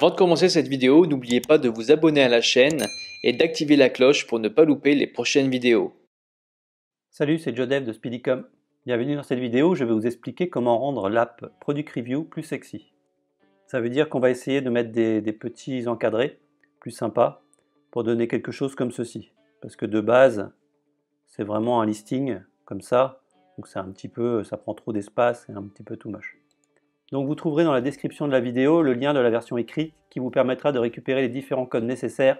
Avant de commencer cette vidéo, n'oubliez pas de vous abonner à la chaîne et d'activer la cloche pour ne pas louper les prochaines vidéos. Salut, c'est JoDev de SpeedyCom. Bienvenue dans cette vidéo, je vais vous expliquer comment rendre l'app Product Review plus sexy. Ça veut dire qu'on va essayer de mettre des petits encadrés plus sympas pour donner quelque chose comme ceci. Parce que de base, c'est vraiment un listing comme ça, donc c'est un petit peu, ça prend trop d'espace, c'est un petit peu too much. Donc vous trouverez dans la description de la vidéo le lien de la version écrite qui vous permettra de récupérer les différents codes nécessaires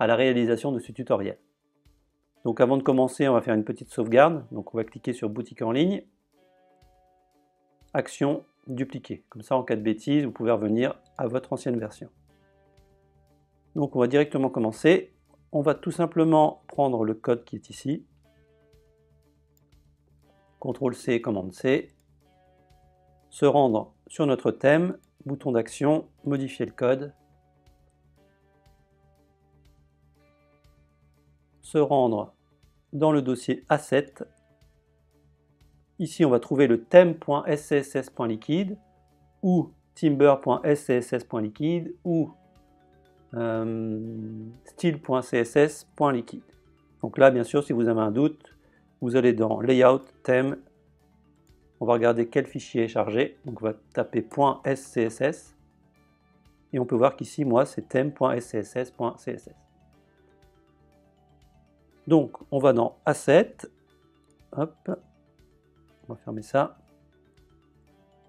à la réalisation de ce tutoriel. Donc avant de commencer, on va faire une petite sauvegarde. Donc on va cliquer sur boutique en ligne, action, dupliquer. Comme ça, en cas de bêtise, vous pouvez revenir à votre ancienne version. Donc on va directement commencer. On va tout simplement prendre le code qui est ici. CTRL-C, commande-C. Se rendre sur notre thème, bouton d'action, modifier le code, se rendre dans le dossier Asset. Ici, on va trouver le thème.scss.liquide ou timber.scss.liquide ou style.css.liquide. Donc là, bien sûr, si vous avez un doute, vous allez dans Layout, Thème. On va regarder quel fichier est chargé. Donc on va taper .scss et on peut voir qu'ici, moi, c'est thème.scss.css. Donc on va dans Asset. Hop, on va fermer ça.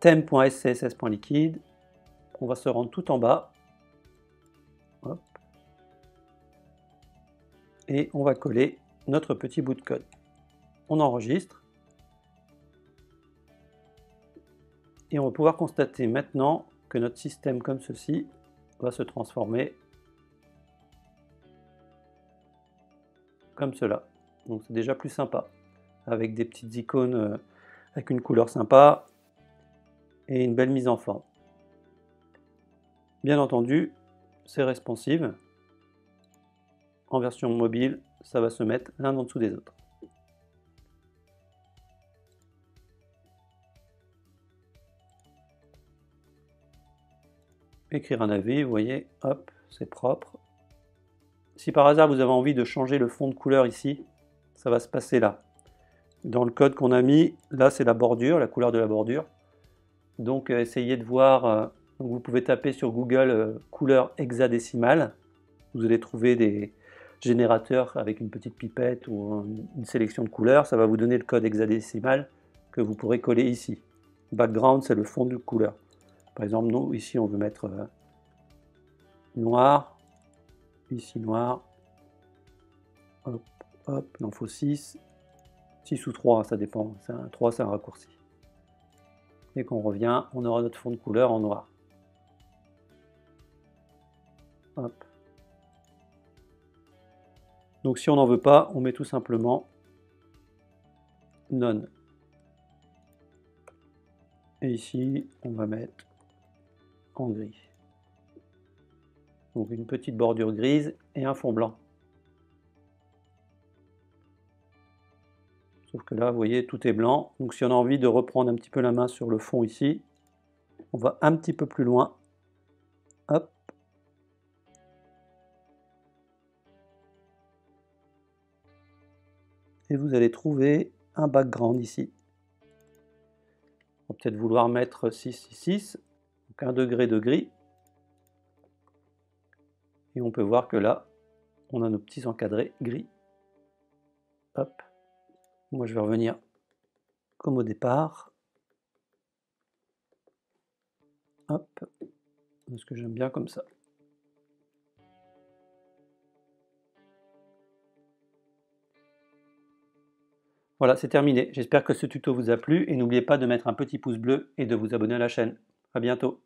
Thème.scss.liquide. On va se rendre tout en bas. Hop. Et on va coller notre petit bout de code. On enregistre. Et on va pouvoir constater maintenant que notre système comme ceci va se transformer comme cela. Donc c'est déjà plus sympa, avec des petites icônes avec une couleur sympa et une belle mise en forme. Bien entendu, c'est responsive. En version mobile, ça va se mettre l'un en dessous des autres. Écrire un avis, vous voyez, hop, c'est propre. Si par hasard vous avez envie de changer le fond de couleur ici, ça va se passer là. Dans le code qu'on a mis, là c'est la bordure, la couleur de la bordure. Donc essayez de voir, vous pouvez taper sur Google couleur hexadécimale. Vous allez trouver des générateurs avec une petite pipette ou une sélection de couleurs. Ça va vous donner le code hexadécimal que vous pourrez coller ici. Background, c'est le fond de couleur. Par exemple, nous, ici, on veut mettre noir, ici noir, hop, hop, il en faut 6, 6 ou 3, ça dépend, 3 c'est un raccourci. Dès qu'on revient, on aura notre fond de couleur en noir. Hop. Donc si on n'en veut pas, on met tout simplement none. Et ici, on va mettre en gris. Donc une petite bordure grise et un fond blanc. Sauf que là, vous voyez, tout est blanc. Donc si on a envie de reprendre un petit peu la main sur le fond ici, on va un petit peu plus loin. Hop. Et vous allez trouver un background ici. On va peut-être vouloir mettre 666. Donc 1 degré de gris. Et on peut voir que là, on a nos petits encadrés gris. Hop. Moi, je vais revenir comme au départ. Hop. Parce que j'aime bien comme ça. Voilà, c'est terminé. J'espère que ce tuto vous a plu et n'oubliez pas de mettre un petit pouce bleu et de vous abonner à la chaîne. À bientôt.